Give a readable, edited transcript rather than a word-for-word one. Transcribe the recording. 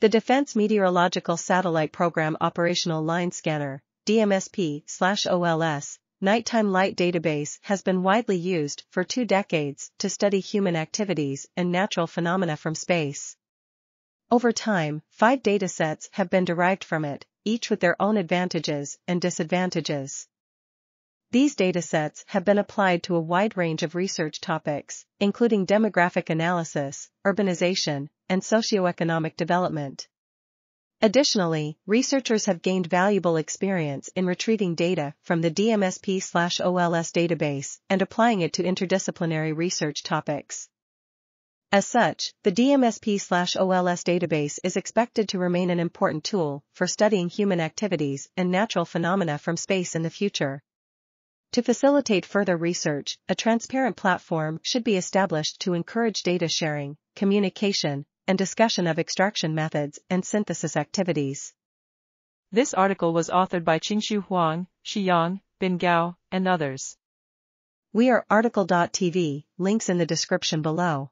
The Defense Meteorological Satellite Program Operational Line Scanner, DMSP/OLS, nighttime light database has been widely used for 2 decades to study human activities and natural phenomena from space. Over time, 5 datasets have been derived from it, each with their own advantages and disadvantages. These datasets have been applied to a wide range of research topics, including demographic analysis, urbanization, and socioeconomic development. Additionally, researchers have gained valuable experience in retrieving data from the DMSP/OLS database and applying it to interdisciplinary research topics. As such, the DMSP/OLS database is expected to remain an important tool for studying human activities and natural phenomena from space in the future. To facilitate further research, a transparent platform should be established to encourage data sharing, communication, and discussion of extraction methods and synthesis activities. This article was authored by Qingxu Huang, Xi Yang, Bin Gao, and others. We are article.tv, links in the description below.